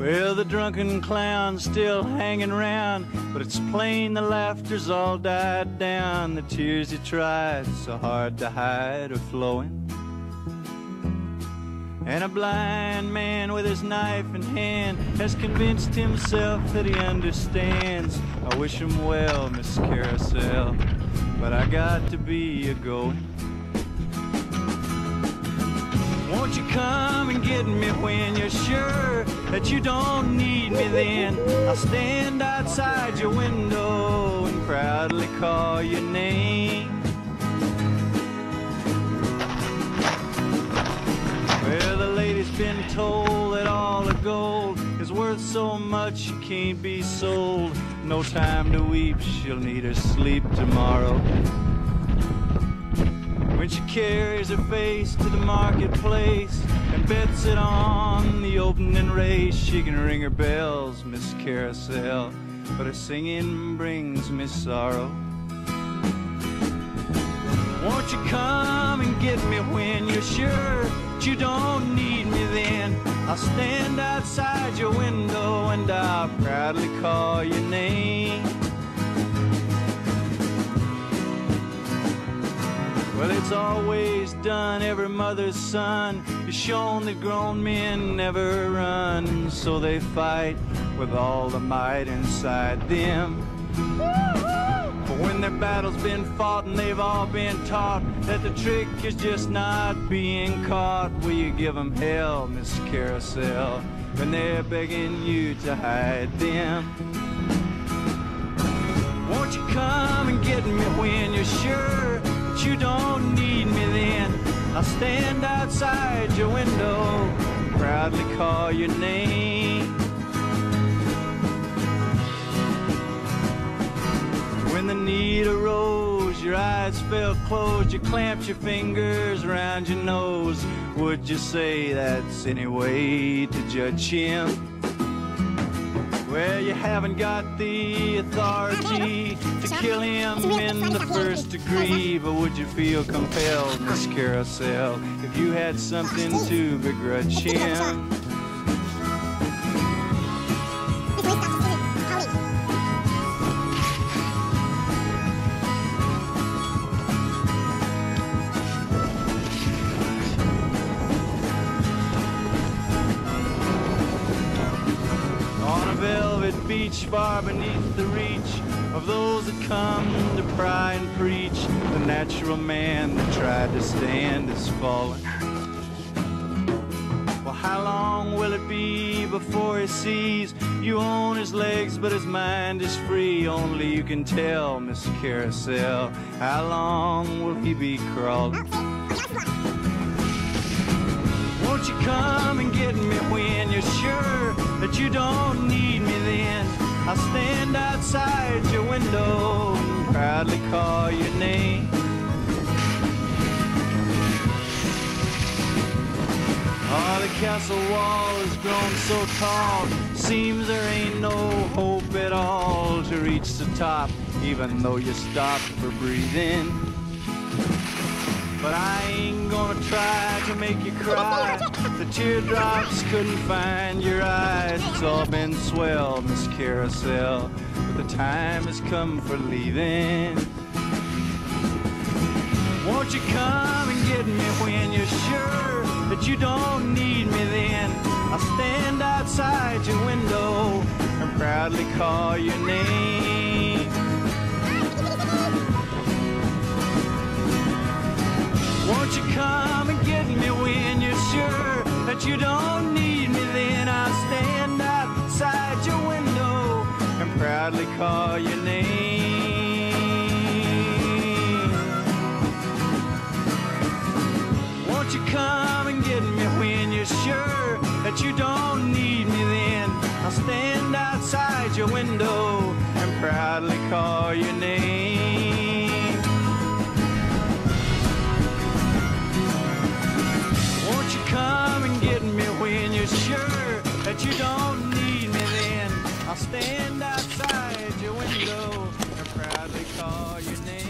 Well, the drunken clown's still hanging round, but it's plain the laughter's all died down. The tears he tried so hard to hide are flowing. And a blind man with his knife in hand has convinced himself that he understands. I wish him well, Miss Carousel, but I got to be a-going. Won't you come and get me when you're sure that you don't need me? Then I'll stand outside your window and proudly call your name. Well, the lady's been told that all the gold is worth so much it can't be sold. No time to weep, she'll need her sleep tomorrow. When she carries her face to the marketplace and bets it on the opening race, she can ring her bells, Miss Carousel, but her singing brings me sorrow. Won't you come and get me when you're sure that you don't need me? Then I'll stand outside your window and I'll proudly call your name. Well, it's always done, every mother's son is shown that grown men never run, so they fight with all the might inside them. But when their battle's been fought and they've all been taught that the trick is just not being caught, will you give them hell, Miss Carousel, when they're begging you to hide them? Won't you come and get me when you're sure you don't need me? Then I'll stand outside your window, proudly call your name. When the need arose, your eyes fell closed, you clamped your fingers around your nose. Would you say that's any way to judge him? Well, you haven't got the authority to kill him in the first degree, but would you feel compelled, Miss Carousel, if you had something to begrudge him? Beach far beneath the reach of those that come to pry and preach, the natural man that tried to stand is fallen. Well, how long will it be before he sees you on his legs but his mind is free? Only you can tell, Miss Carousel, how long will he be crawling? Won't you come and get me when you're sure that you don't need me? Then I'll stand outside your window and proudly call your name. Oh, the castle wall has grown so tall, seems there ain't no hope at all to reach the top, even though you stop for breathing. But I ain't gonna try to make you cry. The teardrops couldn't find your eyes. It's all been swell, Miss Carousel, but the time has come for leaving. Won't you come and get me when you're sure that you don't need me? Then I'll stand outside your window and proudly call your name. Won't you come and get me when you're sure that you don't need me? Then I'll stand outside your window and proudly call your name. Won't you come and get me when you're sure that you don't need me? Then I'll stand outside your window and proudly call your name. Come and get me when you're sure that you don't need me. Then I'll stand outside your window and proudly call your name.